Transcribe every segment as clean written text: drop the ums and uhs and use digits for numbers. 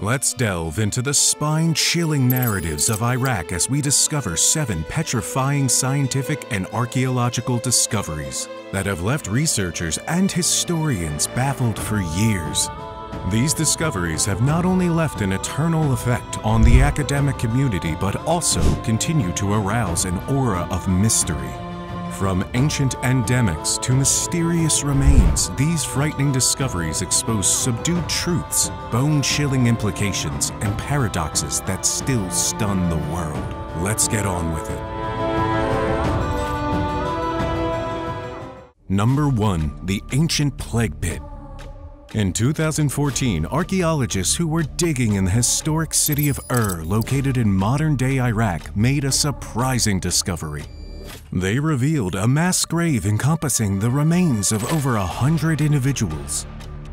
Let's delve into the spine-chilling narratives of Iraq as we discover 7 petrifying scientific and archaeological discoveries that have left researchers and historians baffled for years. These discoveries have not only left an eternal effect on the academic community, but also continue to arouse an aura of mystery. From ancient endemics to mysterious remains, these frightening discoveries expose subdued truths, bone-chilling implications, and paradoxes that still stun the world. Let's get on with it. Number 1. The Ancient Plague Pit. In 2014, archaeologists who were digging in the historic city of Ur, located in modern-day Iraq, made a surprising discovery. They revealed a mass grave encompassing the remains of over 100 individuals.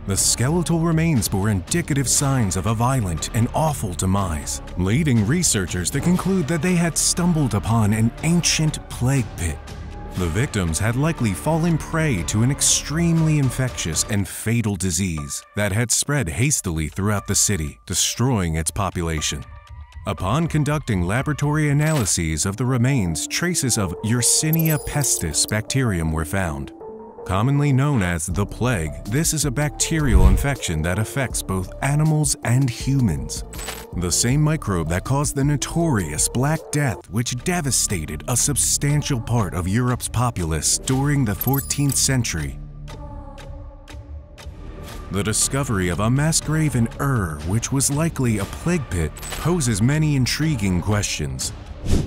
The skeletal remains bore indicative signs of a violent and awful demise, leading researchers to conclude that they had stumbled upon an ancient plague pit. The victims had likely fallen prey to an extremely infectious and fatal disease that had spread hastily throughout the city, destroying its population. Upon conducting laboratory analyses of the remains, traces of Yersinia pestis bacterium were found. Commonly known as the plague, this is a bacterial infection that affects both animals and humans. The same microbe that caused the notorious Black Death, which devastated a substantial part of Europe's populace during the 14th century. The discovery of a mass grave in Ur, which was likely a plague pit, poses many intriguing questions.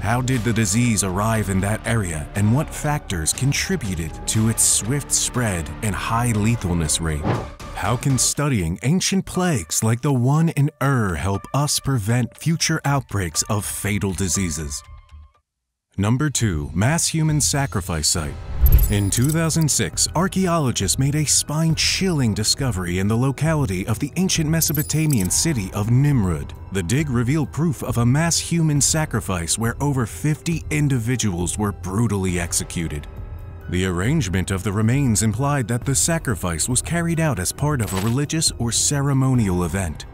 How did the disease arrive in that area, and what factors contributed to its swift spread and high lethalness rate? How can studying ancient plagues like the one in Ur help us prevent future outbreaks of fatal diseases? Number 2. Mass Human Sacrifice Site. In 2006, archaeologists made a spine-chilling discovery in the locality of the ancient Mesopotamian city of Nimrud. The dig revealed proof of a mass human sacrifice where over 50 individuals were brutally executed. The arrangement of the remains implied that the sacrifice was carried out as part of a religious or ceremonial event.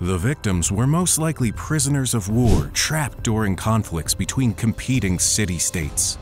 The victims were most likely prisoners of war trapped during conflicts between competing city-states.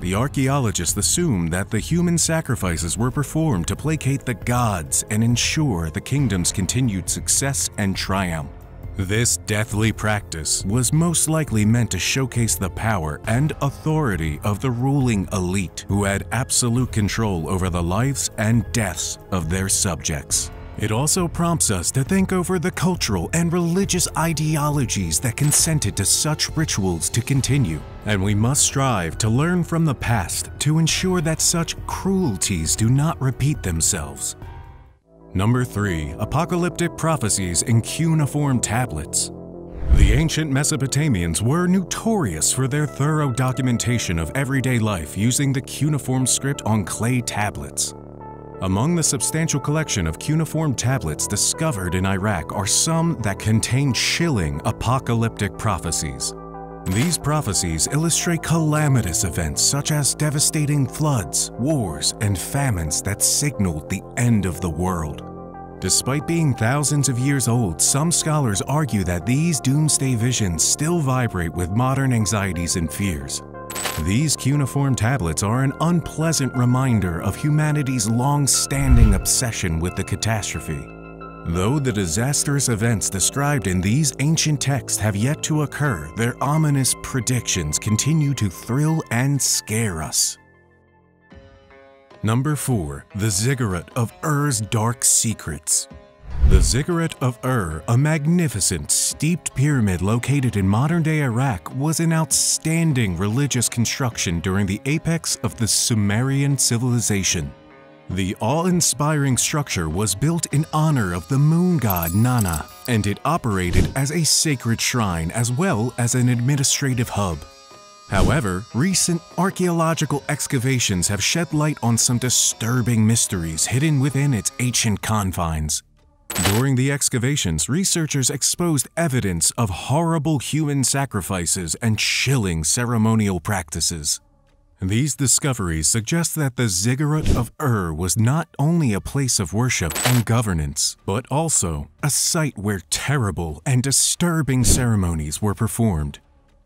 The archaeologists assumed that the human sacrifices were performed to placate the gods and ensure the kingdom's continued success and triumph. This deathly practice was most likely meant to showcase the power and authority of the ruling elite, who had absolute control over the lives and deaths of their subjects. It also prompts us to think over the cultural and religious ideologies that consented to such rituals to continue, and we must strive to learn from the past to ensure that such cruelties do not repeat themselves. Number 3. Apocalyptic Prophecies in Cuneiform Tablets. The ancient Mesopotamians were notorious for their thorough documentation of everyday life using the cuneiform script on clay tablets. Among the substantial collection of cuneiform tablets discovered in Iraq are some that contain chilling apocalyptic prophecies. These prophecies illustrate calamitous events such as devastating floods, wars, and famines that signaled the end of the world. Despite being thousands of years old, some scholars argue that these doomsday visions still vibrate with modern anxieties and fears. These cuneiform tablets are an unpleasant reminder of humanity's long-standing obsession with the catastrophe. Though the disastrous events described in these ancient texts have yet to occur, their ominous predictions continue to thrill and scare us. Number 4. The Ziggurat of Ur's Dark Secrets. The Ziggurat of Ur, a magnificent steeped pyramid located in modern-day Iraq, was an outstanding religious construction during the apex of the Sumerian civilization. The awe-inspiring structure was built in honor of the moon god Nanna, and it operated as a sacred shrine as well as an administrative hub. However, recent archaeological excavations have shed light on some disturbing mysteries hidden within its ancient confines. During the excavations, researchers exposed evidence of horrible human sacrifices and chilling ceremonial practices. These discoveries suggest that the Ziggurat of Ur was not only a place of worship and governance, but also a site where terrible and disturbing ceremonies were performed.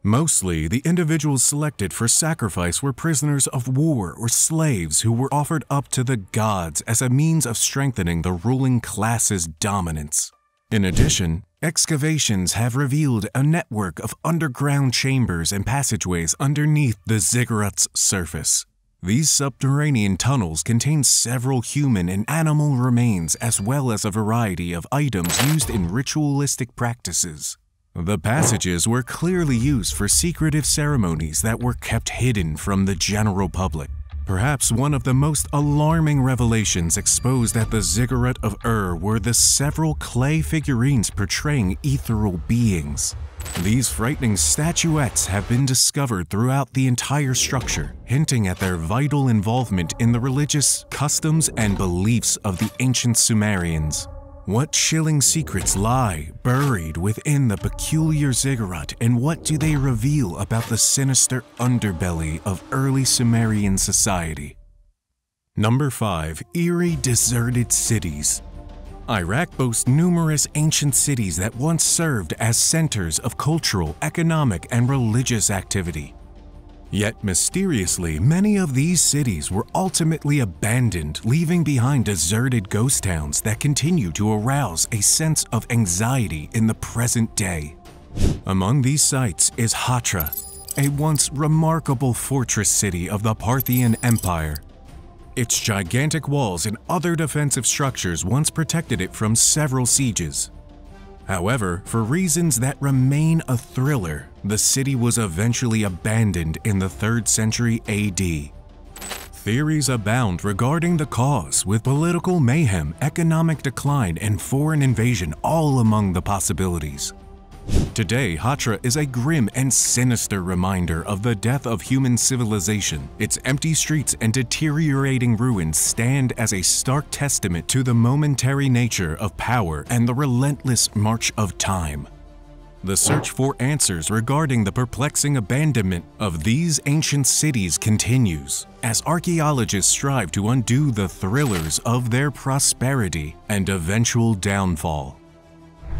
Mostly, the individuals selected for sacrifice were prisoners of war or slaves who were offered up to the gods as a means of strengthening the ruling class's dominance. In addition, excavations have revealed a network of underground chambers and passageways underneath the ziggurat's surface. These subterranean tunnels contain several human and animal remains as well as a variety of items used in ritualistic practices. The passages were clearly used for secretive ceremonies that were kept hidden from the general public. Perhaps one of the most alarming revelations exposed at the Ziggurat of Ur were the several clay figurines portraying ethereal beings. These frightening statuettes have been discovered throughout the entire structure, hinting at their vital involvement in the religious customs and beliefs of the ancient Sumerians. What chilling secrets lie buried within the peculiar ziggurat, and what do they reveal about the sinister underbelly of early Sumerian society? Number 5. Eerie deserted cities. Iraq boasts numerous ancient cities that once served as centers of cultural, economic, and religious activity. Yet mysteriously, many of these cities were ultimately abandoned, leaving behind deserted ghost towns that continue to arouse a sense of anxiety in the present day. Among these sites is Hatra, a once remarkable fortress city of the Parthian Empire. Its gigantic walls and other defensive structures once protected it from several sieges. However, for reasons that remain a thriller, the city was eventually abandoned in the 3rd century AD. Theories abound regarding the cause, with political mayhem, economic decline, and foreign invasion all among the possibilities. Today, Hatra is a grim and sinister reminder of the death of human civilization. Its empty streets and deteriorating ruins stand as a stark testament to the momentary nature of power and the relentless march of time. The search for answers regarding the perplexing abandonment of these ancient cities continues, as archaeologists strive to undo the thrillers of their prosperity and eventual downfall.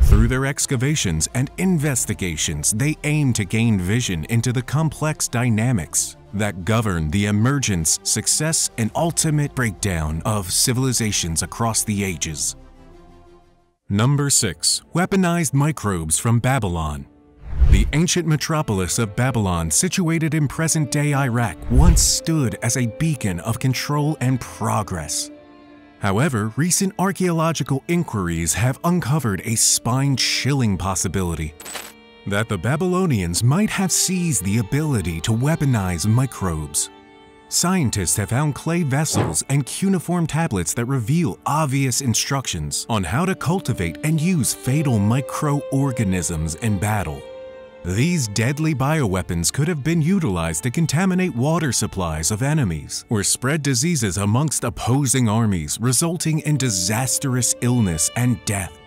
Through their excavations and investigations, they aim to gain vision into the complex dynamics that govern the emergence, success, and ultimate breakdown of civilizations across the ages. Number 6. Weaponized microbes from Babylon. The ancient metropolis of Babylon, situated in present-day Iraq, once stood as a beacon of control and progress. However, recent archaeological inquiries have uncovered a spine-chilling possibility that the Babylonians might have seized the ability to weaponize microbes. Scientists have found clay vessels and cuneiform tablets that reveal obvious instructions on how to cultivate and use fatal microorganisms in battle. These deadly bioweapons could have been utilized to contaminate water supplies of enemies or spread diseases amongst opposing armies, resulting in disastrous illness and death.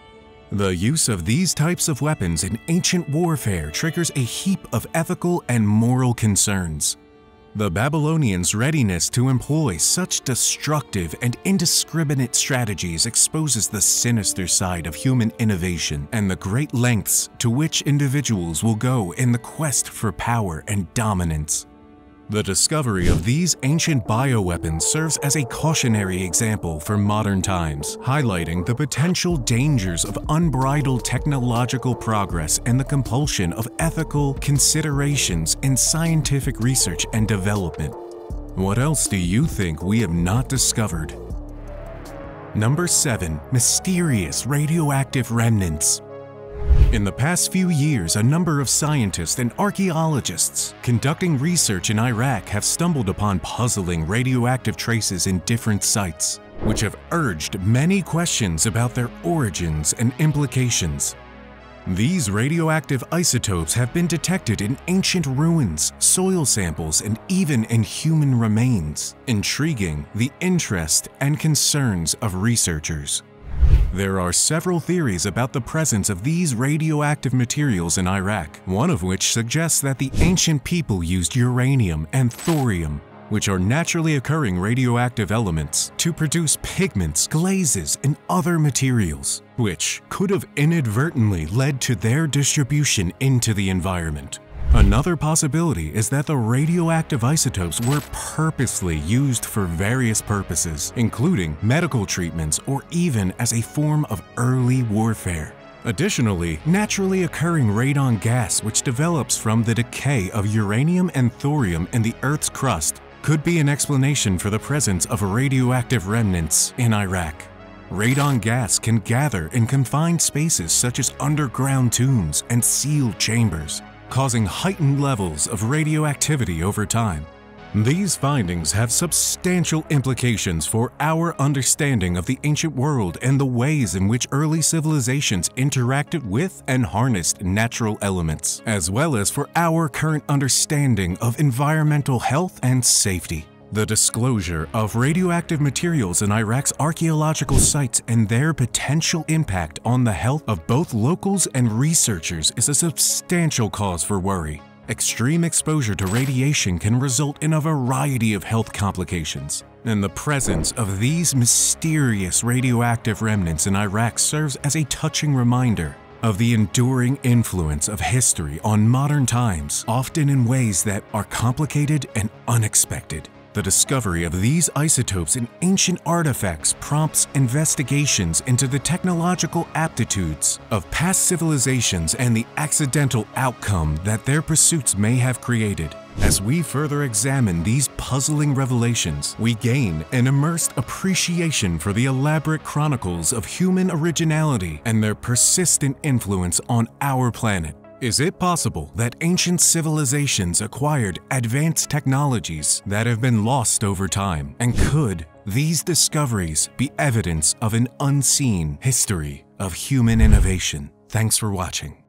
The use of these types of weapons in ancient warfare triggers a heap of ethical and moral concerns. The Babylonians' readiness to employ such destructive and indiscriminate strategies exposes the sinister side of human innovation and the great lengths to which individuals will go in the quest for power and dominance. The discovery of these ancient bioweapons serves as a cautionary example for modern times, highlighting the potential dangers of unbridled technological progress and the compulsion of ethical considerations in scientific research and development. What else do you think we have not discovered? Number 7. Mysterious radioactive remnants. In the past few years, a number of scientists and archaeologists conducting research in Iraq have stumbled upon puzzling radioactive traces in different sites, which have urged many questions about their origins and implications. These radioactive isotopes have been detected in ancient ruins, soil samples, and even in human remains, intriguing the interest and concerns of researchers. There are several theories about the presence of these radioactive materials in Iraq, one of which suggests that the ancient people used uranium and thorium, which are naturally occurring radioactive elements, to produce pigments, glazes, and other materials, which could have inadvertently led to their distribution into the environment. Another possibility is that the radioactive isotopes were purposely used for various purposes, including medical treatments or even as a form of early warfare. Additionally, naturally occurring radon gas, which develops from the decay of uranium and thorium in the Earth's crust, could be an explanation for the presence of radioactive remnants in Iraq. Radon gas can gather in confined spaces such as underground tombs and sealed chambers, causing heightened levels of radioactivity over time. These findings have substantial implications for our understanding of the ancient world and the ways in which early civilizations interacted with and harnessed natural elements, as well as for our current understanding of environmental health and safety. The disclosure of radioactive materials in Iraq's archaeological sites and their potential impact on the health of both locals and researchers is a substantial cause for worry. Extreme exposure to radiation can result in a variety of health complications, and the presence of these mysterious radioactive remnants in Iraq serves as a touching reminder of the enduring influence of history on modern times, often in ways that are complicated and unexpected. The discovery of these isotopes in ancient artifacts prompts investigations into the technological aptitudes of past civilizations and the accidental outcome that their pursuits may have created. As we further examine these puzzling revelations, we gain an immersed appreciation for the elaborate chronicles of human originality and their persistent influence on our planet. Is it possible that ancient civilizations acquired advanced technologies that have been lost over time? And could these discoveries be evidence of an unseen history of human innovation? Thanks for watching.